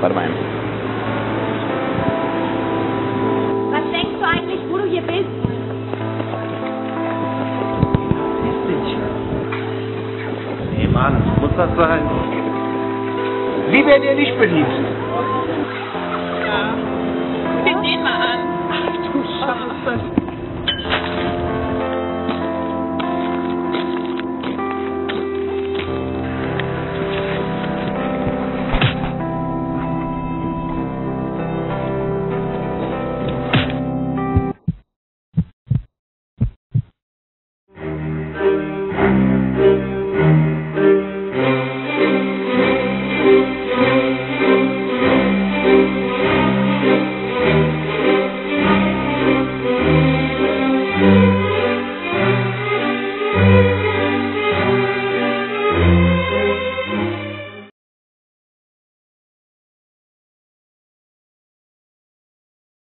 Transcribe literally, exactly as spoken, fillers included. Warte mal. Was denkst du eigentlich, wo du hier bist? Nee, Mann, muss das sein? Wie wäre dir nicht beliebt? Ja.